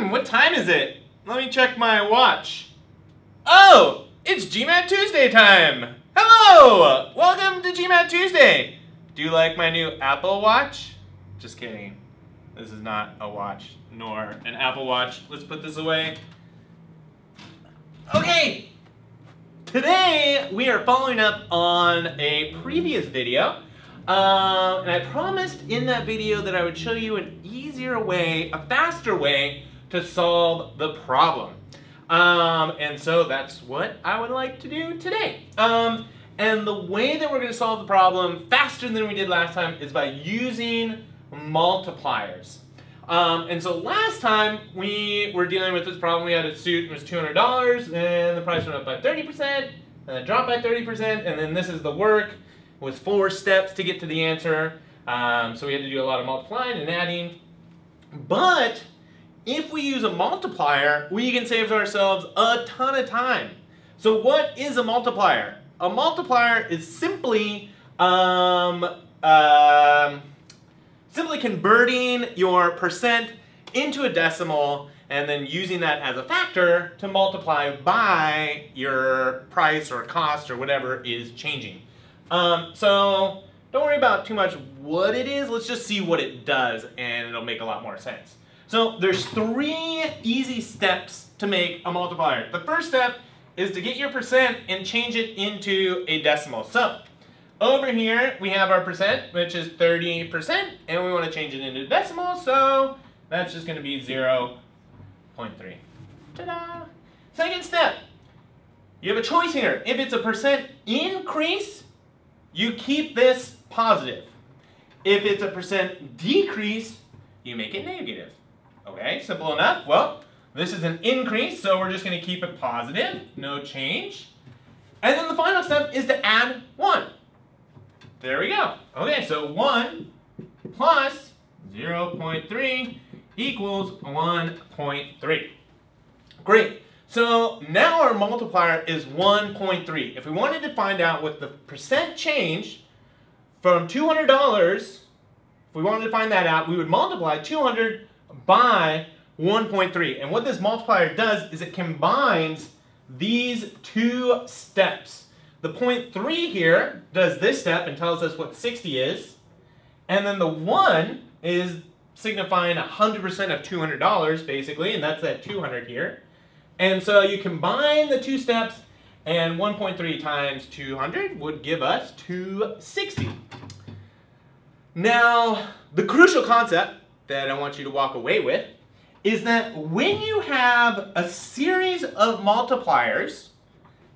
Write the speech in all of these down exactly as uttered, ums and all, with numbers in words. Hmm, what time is it? Let me check my watch. Oh, it's GMAT Tuesday time! Hello! Welcome to GMAT Tuesday! Do you like my new Apple Watch? Just kidding. This is not a watch, nor an Apple Watch. Let's put this away. Okay! Today, we are following up on a previous video. Uh, and I promised in that video that I would show you an easier way, a faster way to solve the problem. Um, and so that's what I would like to do today. Um, and the way that we're going to solve the problem faster than we did last time is by using multipliers. Um, and so last time we were dealing with this problem, we had a suit, it was two hundred dollars, and the price went up by thirty percent, and then dropped by thirty percent, and then this is the work. It was four steps to get to the answer. Um, so we had to do a lot of multiplying and adding. But if we use a multiplier, we can save ourselves a ton of time. So what is a multiplier? A multiplier is simply um, uh, Simply converting your percent into a decimal and then using that as a factor to multiply by your price or cost or whatever is changing. Um, so don't worry about too much what it is. Let's just see what it does and it'll make a lot more sense. So there's three easy steps to make a multiplier. The first step is to get your percent and change it into a decimal. So over here, we have our percent, which is thirty percent, and we want to change it into decimal, so that's just going to be zero point three. Ta-da! Second step, you have a choice here. If it's a percent increase, you keep this positive. If it's a percent decrease, you make it negative. Okay, simple enough. Well, this is an increase, so we're just going to keep it positive, no change. And then the final step is to add one. There we go. Okay, so one plus zero point three equals one point three. Great. So now our multiplier is one point three. If we wanted to find out what the percent change from two hundred dollars, if we wanted to find that out, we would multiply two hundred by one point three. And what this multiplier does is it combines these two steps. The zero point three here does this step and tells us what sixty is. And then the one is signifying one hundred percent of two hundred dollars, basically, and that's that two hundred here. And so you combine the two steps, and one point three times two hundred would give us two hundred sixty. Now, the crucial concept that I want you to walk away with is that when you have a series of multipliers,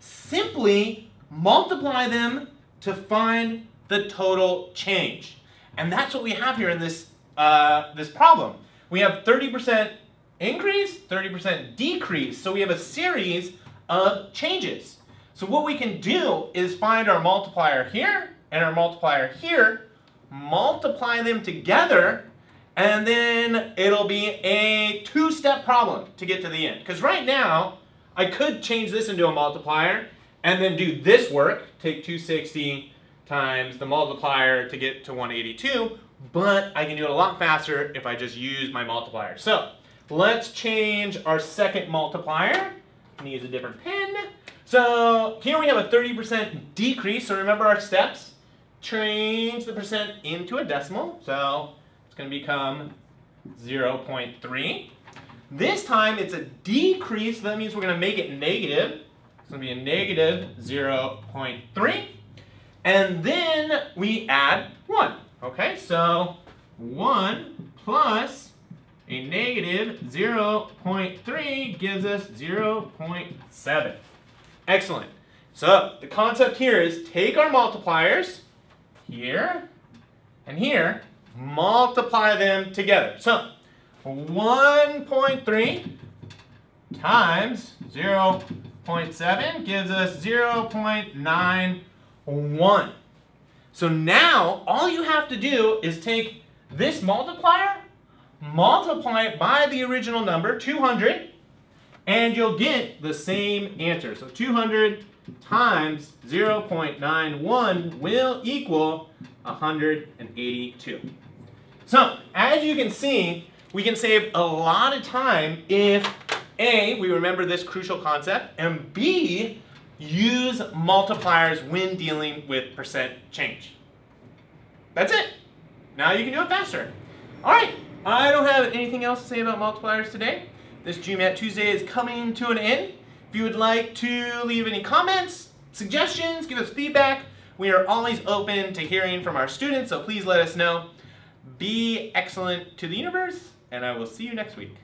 simply multiply them to find the total change. And that's what we have here in this, uh, this problem. We have thirty percent increase, thirty percent decrease. So we have a series of changes. So what we can do is find our multiplier here and our multiplier here, multiply them together, and then it'll be a two-step problem to get to the end. Because right now, I could change this into a multiplier and then do this work, take two hundred sixty times the multiplier to get to one hundred eighty-two, but I can do it a lot faster if I just use my multiplier. So let's change our second multiplier. I'm gonna use a different pen. So here we have a thirty percent decrease, so remember our steps. Change the percent into a decimal, so it's gonna become zero point three. This time it's a decrease, so that means we're gonna make it negative. It's going to be a negative zero point three. And then we add one. Okay, so one plus a negative zero point three gives us zero point seven. Excellent. So the concept here is take our multipliers here and here, multiply them together. So one point three times zero point seven gives us zero point nine one. So now all you have to do is take this multiplier, multiply it by the original number, two hundred, and you'll get the same answer. So two hundred times zero point nine one will equal one hundred eighty-two. So as you can see, we can save a lot of time if A, we remember this crucial concept, and B, use multipliers when dealing with percent change. That's it. Now you can do it faster. All right, I don't have anything else to say about multipliers today. This GMAT Tuesday is coming to an end. If you would like to leave any comments, suggestions, give us feedback, we are always open to hearing from our students, so please let us know. Be excellent to the universe, and I will see you next week.